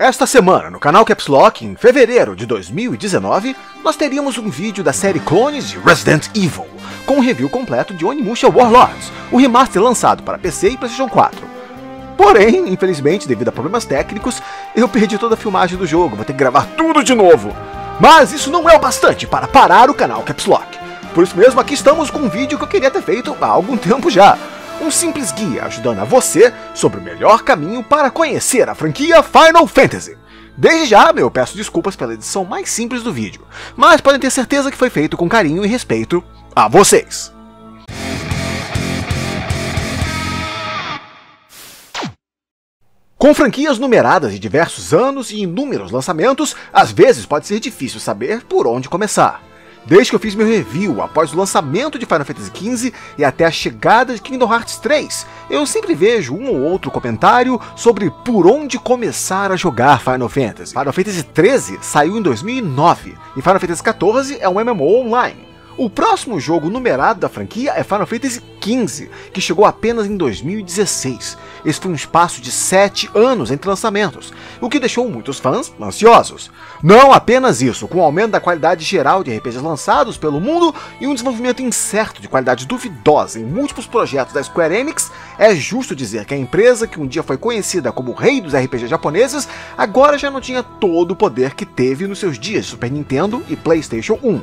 Esta semana, no canal Caps Lock, em fevereiro de 2019, nós teríamos um vídeo da série Clones de Resident Evil, com um review completo de Onimusha Warlords, o remaster lançado para PC e PlayStation 4. Porém, infelizmente, devido a problemas técnicos, eu perdi toda a filmagem do jogo, vou ter que gravar tudo de novo. Mas isso não é o bastante para parar o canal Caps Lock. Por isso mesmo, aqui estamos com um vídeo que eu queria ter feito há algum tempo já. Um simples guia ajudando a você sobre o melhor caminho para conhecer a franquia Final Fantasy. Desde já, eu peço desculpas pela edição mais simples do vídeo, mas podem ter certeza que foi feito com carinho e respeito a vocês. Com franquias numeradas de diversos anos e inúmeros lançamentos, às vezes pode ser difícil saber por onde começar. Desde que eu fiz meu review após o lançamento de Final Fantasy XV e até a chegada de Kingdom Hearts 3, eu sempre vejo um ou outro comentário sobre por onde começar a jogar Final Fantasy. Final Fantasy XIII saiu em 2009 e Final Fantasy XIV é um MMO online. O próximo jogo numerado da franquia é Final Fantasy XV, que chegou apenas em 2016. Esse foi um espaço de 7 anos entre lançamentos, o que deixou muitos fãs ansiosos. Não apenas isso, com o aumento da qualidade geral de RPGs lançados pelo mundo e um desenvolvimento incerto de qualidade duvidosa em múltiplos projetos da Square Enix, é justo dizer que a empresa que um dia foi conhecida como o rei dos RPGs japoneses, agora já não tinha todo o poder que teve nos seus dias de Super Nintendo e PlayStation 1.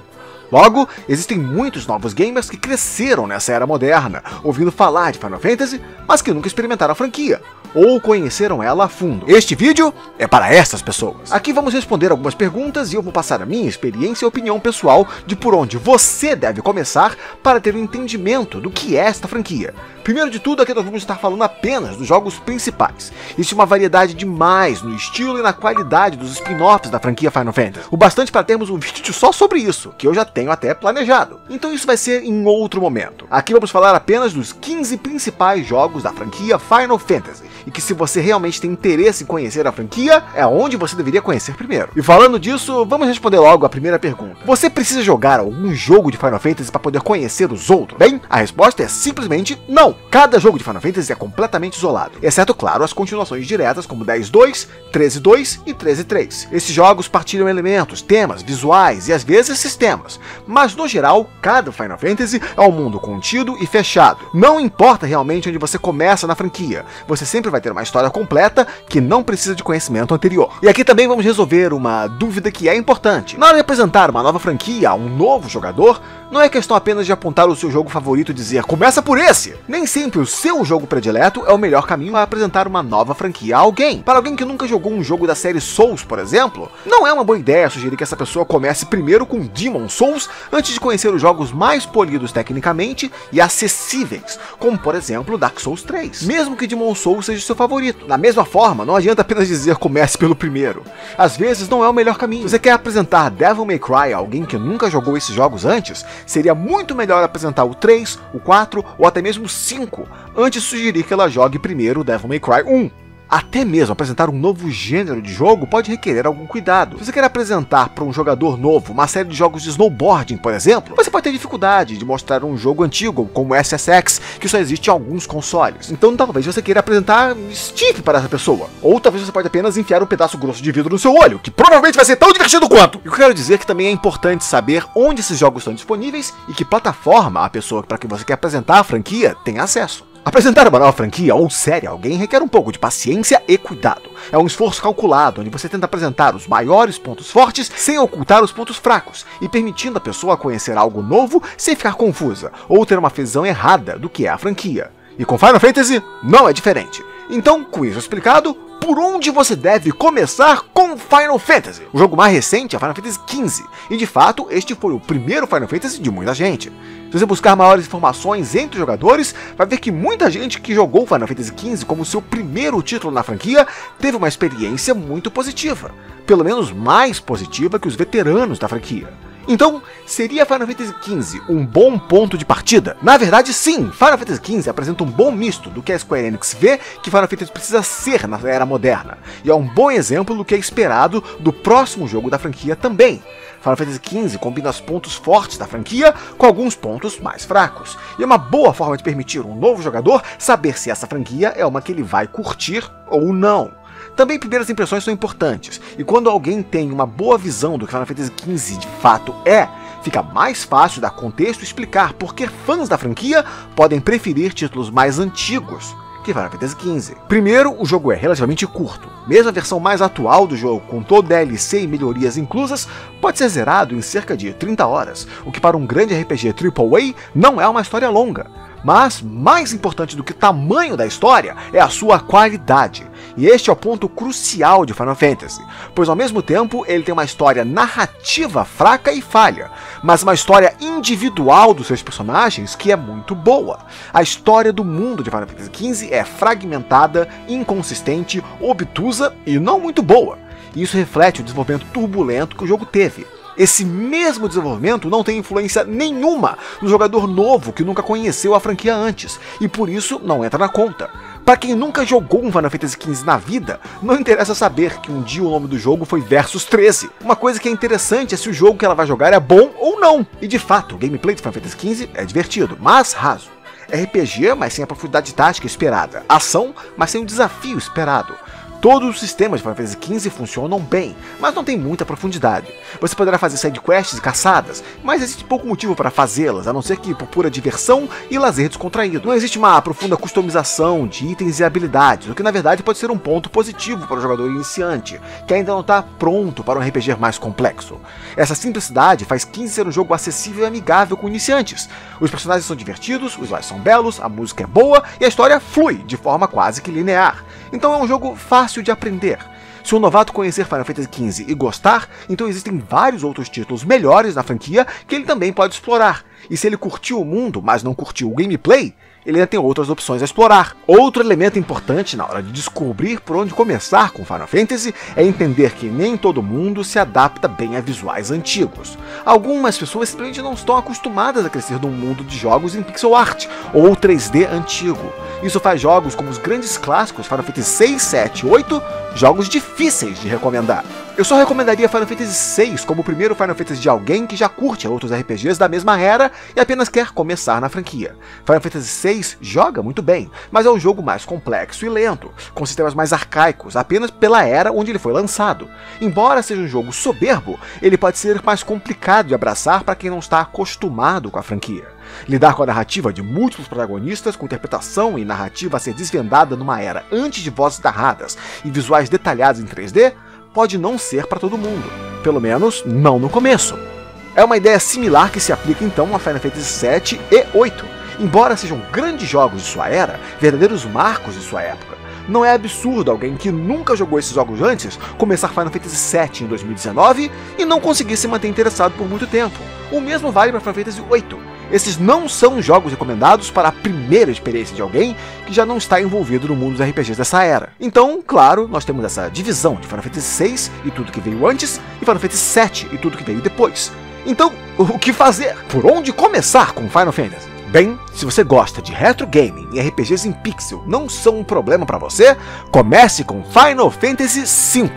Logo, existem muitos novos gamers que cresceram nessa era moderna, ouvindo falar de Final Fantasy, mas que nunca experimentaram a franquia, ou conheceram ela a fundo. Este vídeo é para essas pessoas. Aqui vamos responder algumas perguntas e eu vou passar a minha experiência e opinião pessoal de por onde você deve começar para ter um entendimento do que é esta franquia. Primeiro de tudo, aqui nós vamos estar falando apenas dos jogos principais. Existe uma variedade demais no estilo e na qualidade dos spin-offs da franquia Final Fantasy. O bastante para termos um vídeo só sobre isso, que eu já tenho até planejado. Então isso vai ser em outro momento. Aqui vamos falar apenas dos 15 principais jogos da franquia Final Fantasy, e que se você realmente tem interesse em conhecer a franquia, é onde você deveria conhecer primeiro. E falando disso, vamos responder logo a primeira pergunta. Você precisa jogar algum jogo de Final Fantasy para poder conhecer os outros? Bem, a resposta é simplesmente não. Cada jogo de Final Fantasy é completamente isolado, exceto, claro, as continuações diretas como 10-2, 13-2 e 13-3. Esses jogos partilham elementos, temas, visuais e às vezes sistemas. Mas no geral, cada Final Fantasy é um mundo contido e fechado. Não importa realmente onde você começa na franquia, você sempre vai ter uma história completa que não precisa de conhecimento anterior. E aqui também vamos resolver uma dúvida que é importante. Na hora de apresentar uma nova franquia a um novo jogador, não é questão apenas de apontar o seu jogo favorito e dizer, começa por esse! Nem sempre o seu jogo predileto é o melhor caminho a apresentar uma nova franquia a alguém. Para alguém que nunca jogou um jogo da série Souls, por exemplo, não é uma boa ideia sugerir que essa pessoa comece primeiro com Demon's Souls antes de conhecer os jogos mais polidos tecnicamente e acessíveis, como por exemplo Dark Souls 3. Mesmo que Demon's Souls seja seu favorito. Da mesma forma, não adianta apenas dizer comece pelo primeiro. Às vezes não é o melhor caminho. Se você quer apresentar Devil May Cry a alguém que nunca jogou esses jogos antes, seria muito melhor apresentar o 3, o 4 ou até mesmo o 5, antes de sugerir que ela jogue primeiro Devil May Cry 1. Até mesmo apresentar um novo gênero de jogo pode requerer algum cuidado. Se você quer apresentar para um jogador novo uma série de jogos de snowboarding, por exemplo, você pode ter dificuldade de mostrar um jogo antigo, como SSX, que só existe em alguns consoles. Então talvez você queira apresentar Steve para essa pessoa. Ou talvez você pode apenas enfiar um pedaço grosso de vidro no seu olho, que provavelmente vai ser tão divertido quanto. E eu quero dizer que também é importante saber onde esses jogos estão disponíveis e que plataforma a pessoa para que você quer apresentar a franquia tem acesso. Apresentar uma nova franquia ou série a alguém requer um pouco de paciência e cuidado. É um esforço calculado, onde você tenta apresentar os maiores pontos fortes sem ocultar os pontos fracos, e permitindo a pessoa conhecer algo novo sem ficar confusa, ou ter uma visão errada do que é a franquia. E com Final Fantasy não é diferente. Então, com isso explicado, por onde você deve começar com Final Fantasy? O jogo mais recente é Final Fantasy XV, e de fato este foi o primeiro Final Fantasy de muita gente. Se você buscar maiores informações entre os jogadores, vai ver que muita gente que jogou Final Fantasy XV como seu primeiro título na franquia teve uma experiência muito positiva, pelo menos mais positiva que os veteranos da franquia. Então, seria Final Fantasy XV um bom ponto de partida? Na verdade, sim! Final Fantasy XV apresenta um bom misto do que a Square Enix vê que Final Fantasy precisa ser na era moderna, e é um bom exemplo do que é esperado do próximo jogo da franquia também. Final Fantasy XV combina os pontos fortes da franquia com alguns pontos mais fracos, e é uma boa forma de permitir um novo jogador saber se essa franquia é uma que ele vai curtir ou não. Também primeiras impressões são importantes, e quando alguém tem uma boa visão do que Final Fantasy XV de fato é, fica mais fácil dar contexto e explicar porque fãs da franquia podem preferir títulos mais antigos que Final Fantasy XV. Primeiro, o jogo é relativamente curto. Mesmo a versão mais atual do jogo, com todo DLC e melhorias inclusas, pode ser zerado em cerca de 30 horas, o que para um grande RPG AAA não é uma história longa. Mas, mais importante do que o tamanho da história, é a sua qualidade. E este é o ponto crucial de Final Fantasy, pois ao mesmo tempo ele tem uma história narrativa fraca e falha, mas uma história individual dos seus personagens que é muito boa. A história do mundo de Final Fantasy XV é fragmentada, inconsistente, obtusa e não muito boa. E isso reflete o desenvolvimento turbulento que o jogo teve. Esse mesmo desenvolvimento não tem influência nenhuma no jogador novo que nunca conheceu a franquia antes, e por isso não entra na conta. Para quem nunca jogou um Final Fantasy XV na vida, não interessa saber que um dia o nome do jogo foi Versus 13. Uma coisa que é interessante é se o jogo que ela vai jogar é bom ou não. E de fato, o gameplay de Final Fantasy XV é divertido, mas raso. RPG, mas sem a profundidade tática esperada. Ação, mas sem o desafio esperado. Todos os sistemas de Final Fantasy XV funcionam bem, mas não tem muita profundidade. Você poderá fazer sidequests e caçadas, mas existe pouco motivo para fazê-las, a não ser que por pura diversão e lazer descontraído. Não existe uma profunda customização de itens e habilidades, o que na verdade pode ser um ponto positivo para o jogador iniciante, que ainda não está pronto para um RPG mais complexo. Essa simplicidade faz XV ser um jogo acessível e amigável com iniciantes. Os personagens são divertidos, os slides são belos, a música é boa e a história flui de forma quase que linear. Então é um jogo fácil de aprender. Se um novato conhecer Final Fantasy XV e gostar, então existem vários outros títulos melhores na franquia que ele também pode explorar. E se ele curtiu o mundo, mas não curtiu o gameplay, ele ainda tem outras opções a explorar. Outro elemento importante na hora de descobrir por onde começar com Final Fantasy é entender que nem todo mundo se adapta bem a visuais antigos. Algumas pessoas simplesmente não estão acostumadas a crescer num mundo de jogos em pixel art ou 3D antigo. Isso faz jogos como os grandes clássicos Final Fantasy VI, VII, VIII, jogos difíceis de recomendar. Eu só recomendaria Final Fantasy VI como o primeiro Final Fantasy de alguém que já curte outros RPGs da mesma era e apenas quer começar na franquia. Final Fantasy VI joga muito bem, mas é um jogo mais complexo e lento, com sistemas mais arcaicos, apenas pela era onde ele foi lançado. Embora seja um jogo soberbo, ele pode ser mais complicado de abraçar para quem não está acostumado com a franquia. Lidar com a narrativa de múltiplos protagonistas, com interpretação e narrativa a ser desvendada numa era antes de vozes narradas e visuais detalhados em 3D, pode não ser para todo mundo, pelo menos não no começo. É uma ideia similar que se aplica então a Final Fantasy VII e VIII. Embora sejam grandes jogos de sua era, verdadeiros marcos de sua época, não é absurdo alguém que nunca jogou esses jogos antes começar Final Fantasy VII em 2019 e não conseguir se manter interessado por muito tempo. O mesmo vale para Final Fantasy VIII. Esses não são jogos recomendados para a primeira experiência de alguém que já não está envolvido no mundo dos RPGs dessa era. Então, claro, nós temos essa divisão de Final Fantasy VI e tudo que veio antes, e Final Fantasy VII e tudo que veio depois. Então, o que fazer? Por onde começar com Final Fantasy? Bem, se você gosta de retro gaming e RPGs em pixel não são um problema para você, comece com Final Fantasy V.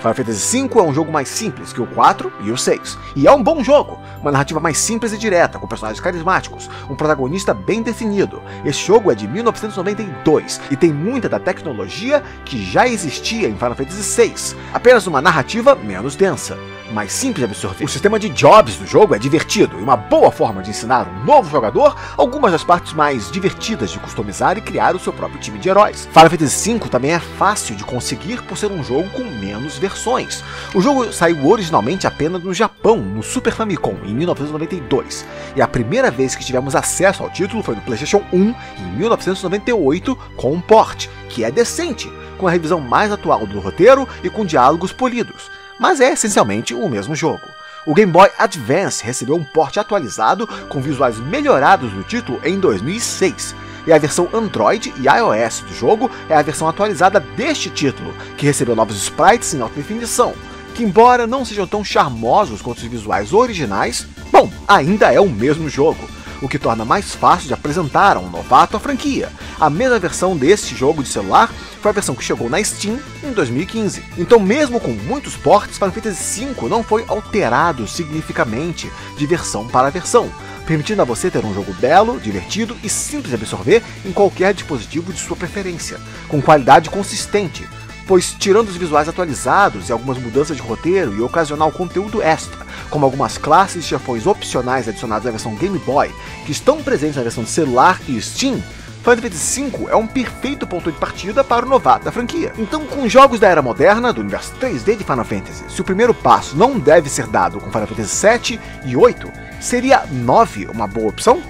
Final Fantasy V é um jogo mais simples que o 4 e o 6, e é um bom jogo, uma narrativa mais simples e direta, com personagens carismáticos, um protagonista bem definido. Esse jogo é de 1992, e tem muita da tecnologia que já existia em Final Fantasy VI, apenas uma narrativa menos densa, mais simples de absorver. O sistema de jobs do jogo é divertido, e uma boa forma de ensinar um novo jogador algumas das partes mais divertidas de customizar e criar o seu próprio time de heróis. Final Fantasy V também é fácil de conseguir por ser um jogo com menos versões. O jogo saiu originalmente apenas no Japão, no Super Famicom, em 1992, e a primeira vez que tivemos acesso ao título foi no PlayStation 1, em 1998, com um port, que é decente, com a revisão mais atual do roteiro e com diálogos polidos, mas é essencialmente o mesmo jogo. O Game Boy Advance recebeu um port atualizado com visuais melhorados do título em 2006, e a versão Android e iOS do jogo é a versão atualizada deste título, que recebeu novos sprites em alta definição, que embora não sejam tão charmosos quanto os visuais originais, bom, ainda é o mesmo jogo, o que torna mais fácil de apresentar a um novato a franquia. A mesma versão deste jogo de celular foi a versão que chegou na Steam em 2015. Então mesmo com muitos portes, Final Fantasy V não foi alterado significativamente de versão para versão, permitindo a você ter um jogo belo, divertido e simples de absorver em qualquer dispositivo de sua preferência, com qualidade consistente, pois tirando os visuais atualizados e algumas mudanças de roteiro e ocasional conteúdo extra, como algumas classes e chefões opcionais adicionados à versão Game Boy, que estão presentes na versão celular e Steam, Final Fantasy V é um perfeito ponto de partida para o novato da franquia. Então, com jogos da era moderna, do universo 3D de Final Fantasy, se o primeiro passo não deve ser dado com Final Fantasy VII e VIII, seria IX uma boa opção?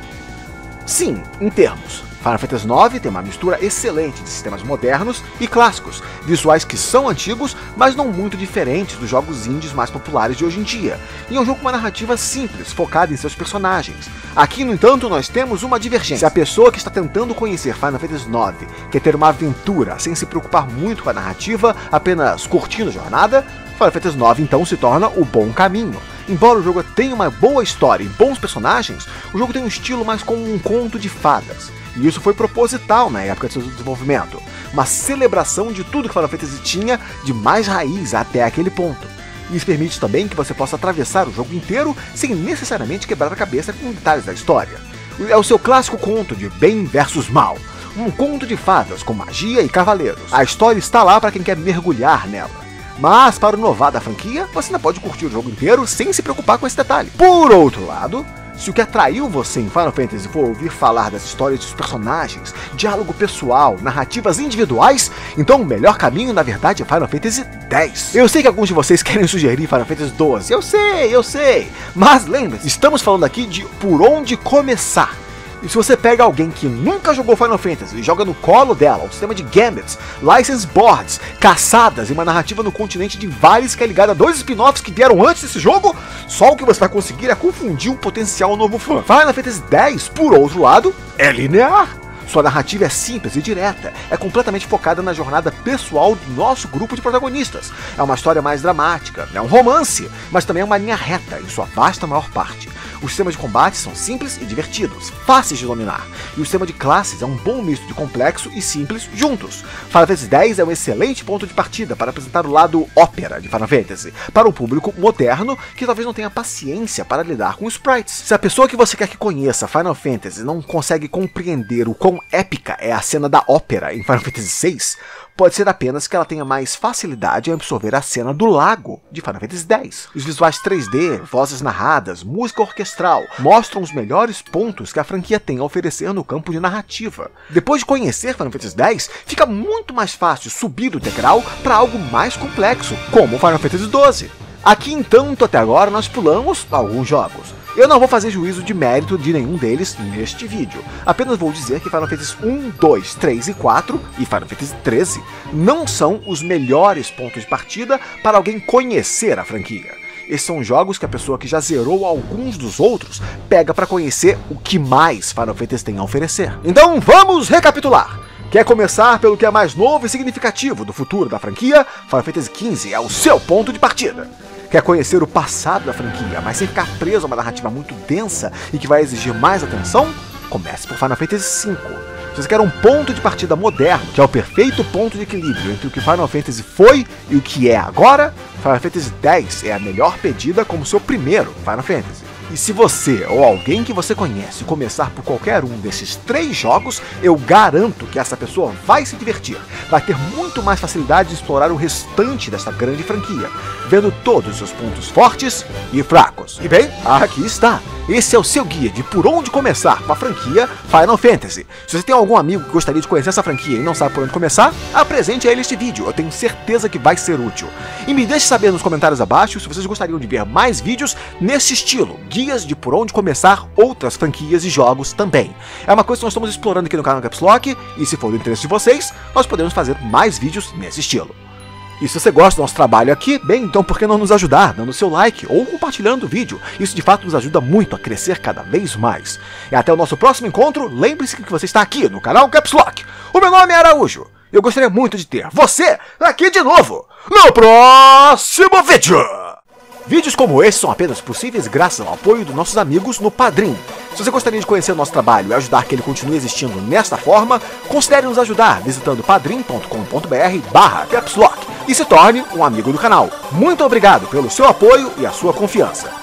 Sim, em termos. Final Fantasy IX tem uma mistura excelente de sistemas modernos e clássicos, visuais que são antigos, mas não muito diferentes dos jogos indies mais populares de hoje em dia, e é um jogo com uma narrativa simples, focada em seus personagens. Aqui, no entanto, nós temos uma divergência. Se a pessoa que está tentando conhecer Final Fantasy IX quer ter uma aventura sem se preocupar muito com a narrativa, apenas curtindo a jornada, Final Fantasy IX então se torna o bom caminho. Embora o jogo tenha uma boa história e bons personagens, o jogo tem um estilo mais como um conto de fadas. E isso foi proposital na época de seu desenvolvimento, uma celebração de tudo que Final Fantasy tinha de mais raiz até aquele ponto. Isso permite também que você possa atravessar o jogo inteiro sem necessariamente quebrar a cabeça com detalhes da história. É o seu clássico conto de bem versus mal, um conto de fadas com magia e cavaleiros. A história está lá para quem quer mergulhar nela. Mas, para o novato da franquia, você ainda pode curtir o jogo inteiro sem se preocupar com esse detalhe. Por outro lado, se o que atraiu você em Final Fantasy for ouvir falar das histórias dos personagens, diálogo pessoal, narrativas individuais, então o melhor caminho, na verdade, é Final Fantasy X. Eu sei que alguns de vocês querem sugerir Final Fantasy XII, eu sei, mas lembre-se, estamos falando aqui de por onde começar. E se você pega alguém que nunca jogou Final Fantasy e joga no colo dela um sistema de gambits, license boards, caçadas e uma narrativa no continente de Vales que é ligada a dois spin-offs que vieram antes desse jogo, só o que você vai conseguir é confundir um potencial novo fã. Final Fantasy X, por outro lado, é linear. Sua narrativa é simples e direta, é completamente focada na jornada pessoal do nosso grupo de protagonistas. É uma história mais dramática, é um romance, mas também é uma linha reta em sua vasta maior parte. Os sistemas de combate são simples e divertidos, fáceis de dominar, e o sistema de classes é um bom misto de complexo e simples juntos. Final Fantasy X é um excelente ponto de partida para apresentar o lado ópera de Final Fantasy, para um público moderno que talvez não tenha paciência para lidar com sprites. Se a pessoa que você quer que conheça Final Fantasy não consegue compreender o quão épica é a cena da ópera em Final Fantasy VI, pode ser apenas que ela tenha mais facilidade em absorver a cena do lago de Final Fantasy X. Os visuais 3D, vozes narradas, música orquestral mostram os melhores pontos que a franquia tem a oferecer no campo de narrativa. Depois de conhecer Final Fantasy X, fica muito mais fácil subir o degrau para algo mais complexo, como Final Fantasy XII. Aqui, entanto, até agora nós pulamos alguns jogos. Eu não vou fazer juízo de mérito de nenhum deles neste vídeo, apenas vou dizer que Final Fantasy 1, 2, 3 e 4 e Final Fantasy 13 não são os melhores pontos de partida para alguém conhecer a franquia. Esses são jogos que a pessoa que já zerou alguns dos outros pega para conhecer o que mais Final Fantasy tem a oferecer. Então vamos recapitular! Quer começar pelo que é mais novo e significativo do futuro da franquia? Final Fantasy XV é o seu ponto de partida! Quer conhecer o passado da franquia, mas sem ficar preso a uma narrativa muito densa e que vai exigir mais atenção? Comece por Final Fantasy V. Se você quer um ponto de partida moderno, que é o perfeito ponto de equilíbrio entre o que Final Fantasy foi e o que é agora, Final Fantasy X é a melhor pedida como seu primeiro Final Fantasy. E se você ou alguém que você conhece começar por qualquer um desses três jogos, eu garanto que essa pessoa vai se divertir, vai ter muito mais facilidade de explorar o restante desta grande franquia, vendo todos os seus pontos fortes e fracos. E bem, aqui está. Esse é o seu guia de por onde começar com a franquia Final Fantasy. Se você tem algum amigo que gostaria de conhecer essa franquia e não sabe por onde começar, apresente a ele este vídeo, eu tenho certeza que vai ser útil. E me deixe saber nos comentários abaixo se vocês gostariam de ver mais vídeos nesse estilo, guias de por onde começar outras franquias e jogos também. É uma coisa que nós estamos explorando aqui no canal Caps Lock, e se for do interesse de vocês, nós podemos fazer mais vídeos nesse estilo. E se você gosta do nosso trabalho aqui, bem, então por que não nos ajudar dando seu like ou compartilhando o vídeo? Isso de fato nos ajuda muito a crescer cada vez mais. E até o nosso próximo encontro, lembre-se que você está aqui no canal Caps Lock. O meu nome é Araújo, eu gostaria muito de ter você aqui de novo no próximo vídeo. Vídeos como esse são apenas possíveis graças ao apoio dos nossos amigos no Padrim. Se você gostaria de conhecer o nosso trabalho e ajudar que ele continue existindo nesta forma, considere nos ajudar visitando padrim.com.br/capslock e se torne um amigo do canal. Muito obrigado pelo seu apoio e a sua confiança.